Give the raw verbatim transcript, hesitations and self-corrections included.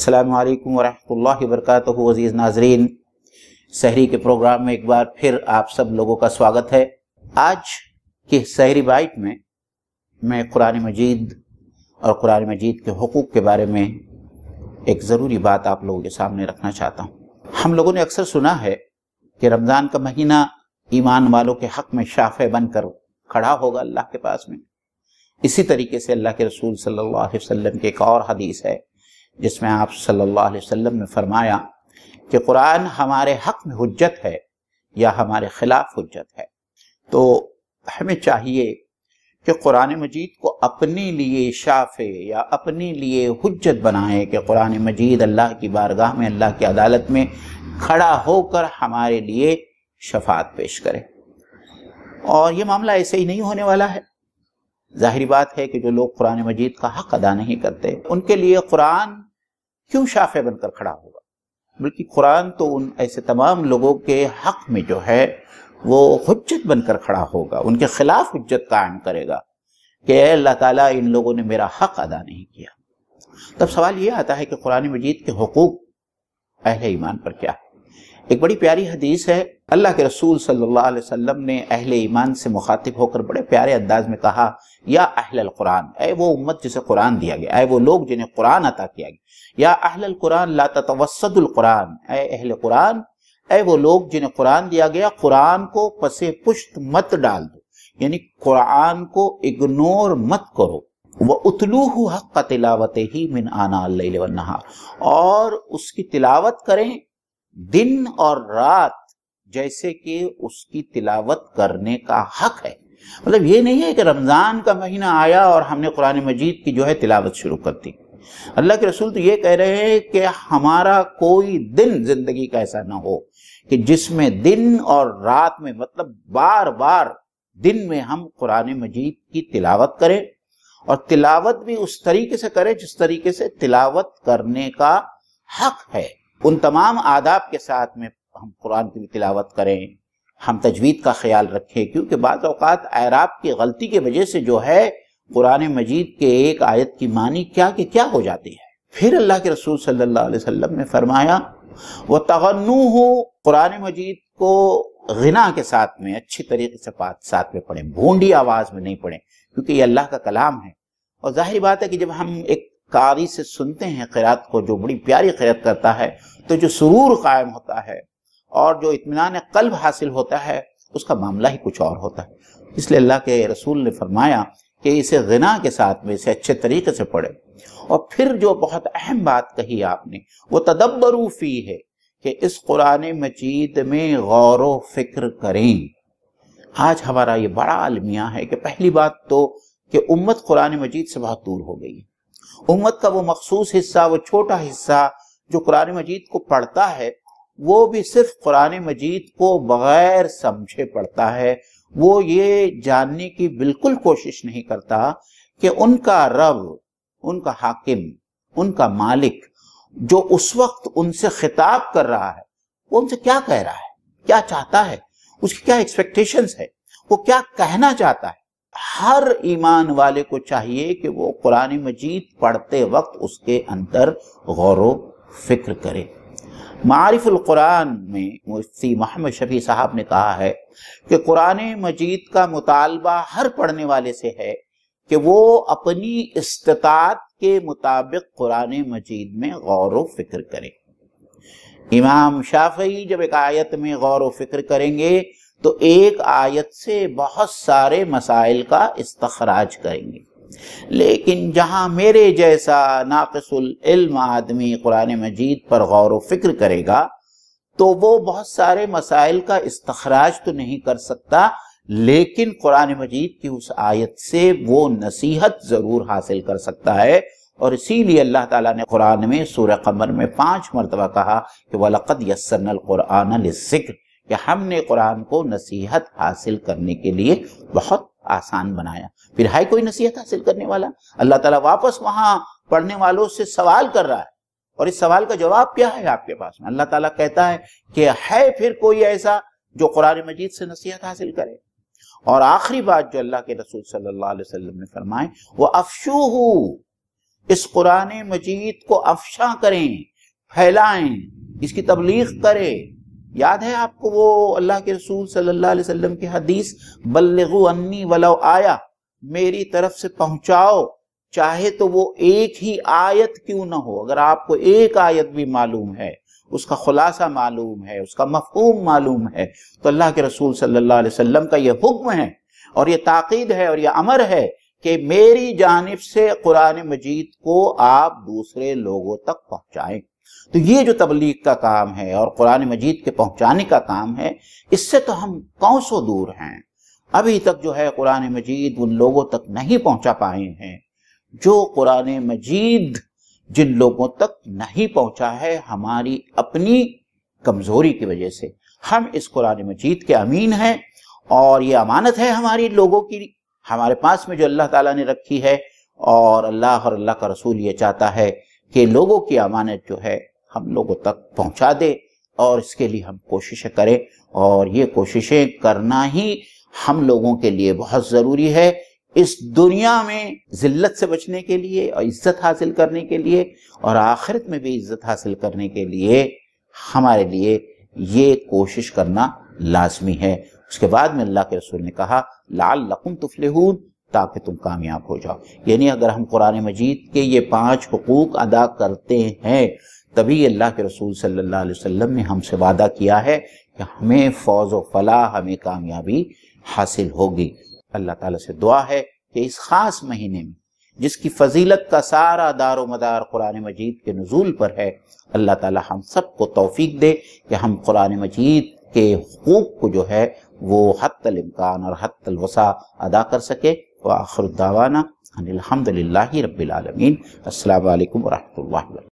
अस्सलामु अलैकुम वरहमतुल्लाहि वबरकातुहू। अज़ीज़ नाज़रीन, सहरी के प्रोग्राम में एक बार फिर आप सब लोगों का स्वागत है। आज की सहरी बाइट में मैं कुरान मजीद और कुरान मजीद के हुकूक के बारे में एक ज़रूरी बात आप लोगों के सामने रखना चाहता हूँ। हम लोगों ने अक्सर सुना है कि रमज़ान का महीना ईमान वालों के हक़ में शाफ़े बनकर खड़ा होगा अल्लाह के पास में। इसी तरीके से अल्लाह के रसूल सल्लल्लाहु अलैहि वसल्लम की एक और हदीस है जिसमें आप सल्लल्लाहु अलैहि वसल्लम ने फरमाया कि कुरान हमारे हक़ में हुज्जत है या हमारे ख़िलाफ़ हुज्जत है। तो हमें चाहिए कि कुरान मजीद को अपने लिए शाफ़े या अपने लिए हुज्जत बनाएं कि कुरान मजीद अल्लाह की बारगाह में, अल्लाह की अदालत में खड़ा होकर हमारे लिए शफात पेश करे। और ये मामला ऐसे ही नहीं होने वाला है। जाहिर बात है कि जो लोग कुरान मजीद का हक़ अदा नहीं करते उनके लिए कुरान क्यों शाफ़े बनकर खड़ा होगा, बल्कि कुरान तो उन ऐसे तमाम लोगों के हक़ में जो है वो हुज्जत बनकर खड़ा होगा, उनके खिलाफ हुज्जत कायम करेगा कि ऐ अल्लाह ताला, इन लोगों ने मेरा हक़ अदा नहीं किया। तब सवाल ये आता है कि कुरान मजीद के हुकूक अहले ईमान पर क्या है। एक बड़ी प्यारी हदीस है, अल्लाह के रसूल सल्लल्लाहु अलैहि वसल्लम ने अहले ईमान से मुखातिब होकर बड़े प्यारे अंदाज में कहा, या अहलल कुरान, ऐ वो उम्मत जिसे कुरान दिया गया, ऐ वो लोग जिन्हें कुरान अता किया गया, या अहलल कुरान ला ततवस्सदुल कुरान, ऐ अहले कुरान, ऐ वो लोग जिन्हें कुरान दिया गया, कुरान को पसे पुश्त मत डाल दो, यानी कुरान को इग्नोर मत करो। वह उतलूहु हक़्क़ तिलावतिही मिन आनाल लैल वन्नहार, और उसकी तिलावत करें दिन और रात जैसे कि उसकी तिलावत करने का हक है। मतलब ये नहीं है कि रमज़ान का महीना आया और हमने कुरान मजीद की जो है तिलावत शुरू कर दी। अल्लाह के रसूल तो ये कह रहे हैं कि हमारा कोई दिन जिंदगी का ऐसा ना हो कि जिसमें दिन और रात में, मतलब बार बार दिन में हम कुरान मजीद की तिलावत करें, और तिलावत भी उस तरीके से करें जिस तरीके से तिलावत करने का हक है। उन तमाम आदाब के साथ में हम कुरान की भी तिलावत करें, हम तजवीद का ख्याल रखें, क्योंकि बाज़ औक़ात एराब की गलती की वजह से जो है कुरान मजीद के एक आयत की मानी क्या कि क्या हो जाती है। फिर अल्लाह के रसूल सल्लल्लाहु अलैहि वसल्लम ने फरमाया, वो तगन्नुहु, कुरान मजीद को गिना के साथ में अच्छी तरीके से साथ में पढ़ें, भूंडी आवाज़ में नहीं पढ़ें, क्योंकि ये अल्लाह का कलाम है। और जाहिर बात है कि जब हम एक कारी से सुनते हैं क़िरात को, जो बड़ी प्यारी क़िरात करता है, तो जो सुरूर कायम होता है और जो इत्मीनान क़ल्ब हासिल होता है उसका मामला ही कुछ और होता है। इसलिए अल्लाह के रसूल ने फरमाया कि इसे गिना के साथ में, इसे अच्छे तरीके से पढ़े। और फिर जो बहुत अहम बात कही आपने, वो तदब्बरू फी है, कि इस कुरान मजीद में गौर व फिक्र करें। आज हमारा ये बड़ा अलमिया है कि पहली बात तो कि उम्मत कुरान मजीद से बहुत दूर हो गई है। उम्मत का वो मखसूस हिस्सा, वो छोटा हिस्सा जो कुरान मजीद को पढ़ता है, वो भी सिर्फ कुरान मजीद को बग़ैर समझे पढ़ता है। वो ये जानने की बिल्कुल कोशिश नहीं करता कि उनका रब, उनका हाकिम, उनका मालिक जो उस वक्त उनसे खिताब कर रहा है वो उनसे क्या कह रहा है, क्या चाहता है, उसकी क्या एक्सपेक्टेशंस है, वो क्या कहना चाहता है। हर ईमान वाले को चाहिए कि वो कुरान मजीद पढ़ते वक्त उसके अंदर गौर व फिक्र करे। मारिफुल कुरान में मुफ्ती मोहम्मद शफी साहब ने कहा है कि कुरान मजीद का मुतालबा हर पढ़ने वाले से है कि वो अपनी इस्तात के मुताबिक कुरान मजीद में गौर व फिक्र करे। इमाम शाफई जब एक आयत में गौर व फिक्र करेंगे तो एक आयत से बहुत सारे मसाइल का इस्तखराज करेंगे, लेकिन जहाँ मेरे जैसा नाक़िसुल इल्म आदमी कुरान मजीद पर गौर व फिक्र करेगा तो वो बहुत सारे मसाइल का इस्तखराज तो नहीं कर सकता, लेकिन कुरान मजीद की उस आयत से वो नसीहत ज़रूर हासिल कर सकता है। और इसीलिए अल्लाह ताला ने कुरान में सूरह कमर में पाँच मरतबा कहा कि वलक़द यस्सरनल कुरान लिज़्ज़िक्र, कि हमने कुरान को नसीहत हासिल करने के लिए बहुत आसान बनाया। फिर है कोई नसीहत हासिल करने वाला? अल्लाह ताला वापस वहाँ पढ़ने वालों से सवाल कर रहा है, और इस सवाल का जवाब क्या है आपके पास में? अल्लाह ताला कहता है कि है फिर कोई ऐसा जो कुरान मजीद से नसीहत हासिल करे? और आखिरी बात जो अल्लाह के रसूल सल्लल्लाहु अलैहि वसल्लम ने फरमाए, वो अफशूहू, इस कुरान मजीद को अफशा करें, फैलाएं, इसकी तबलीग करें। याद है आपको वो अल्लाह के रसूल सल्लल्लाहु अलैहि वसल्लम की हदीस, बल्लिगू अन्नी वलो आया, मेरी तरफ से पहुंचाओ चाहे तो वो एक ही आयत क्यों ना हो। अगर आपको एक आयत भी मालूम है, उसका खुलासा मालूम है, उसका मफहूम मालूम है, तो अल्लाह के रसूल सल्लल्लाहु अलैहि वसल्लम का ये हुक्म है और ये ताक़ीद है और ये अमर है कि मेरी जानिब से कुरान मजीद को आप दूसरे लोगों तक पहुँचाएं। तो ये जो तबलीग का काम है और कुरान मजीद के पहुँचाने का काम है, इससे तो हम कौसों दूर हैं। अभी तक जो है कुरान मजीद उन लोगों तक नहीं पहुँचा पाए हैं जो कुरान मजीद जिन लोगों तक नहीं पहुँचा है हमारी अपनी कमज़ोरी की वजह से। हम इस कुरान मजीद के अमीन हैं और ये अमानत है हमारी लोगों की, हमारे पास में जो अल्लाह ताला ने रखी है, और अल्लाह और अल्लाह का रसूल ये चाहता है कि लोगों की अमानत जो है हम लोगों तक पहुँचा दे, और इसके लिए हम कोशिशें करें। और ये कोशिशें करना ही हम लोगों के लिए बहुत ज़रूरी है, इस दुनिया में ज़िल्लत से बचने के लिए और इज़्ज़त हासिल करने के लिए, और आखिरत में भी इज़्ज़त हासिल करने के लिए हमारे लिए ये कोशिश करना लाजमी है। उसके बाद में अल्लाह के रसूल ने कहा, लअल्लकुम तुफ्लिहून, ताकि तुम कामयाब हो जाओ। यानी अगर हम कुरान मजीद के ये पाँच हुकूक अदा करते हैं, तभी अल्लाह के रसूल सल्लल्लाहु अलैहि वसल्लम ने हमसे वादा किया है कि हमें फौज व फलाह, हमें कामयाबी हासिल होगी। अल्लाह ताला से दुआ है कि इस ख़ास महीने में जिसकी फजीलत का सारा दारो मदार कुरान मजीद के नुज़ूल पर है, अल्लाह ताला हम सबको तौफीक दे कि हम कुरान मजीद के हुकूक को जो है वो हद्दल इम्कान और हद्दल वसा अदा कर सके। व आखिर दावाना अनिल हम्दुलिल्लाहि रब्बिल आलमीन। अस्सलामु अलैकुम व रहमतुल्लाहि व बरकातुहू।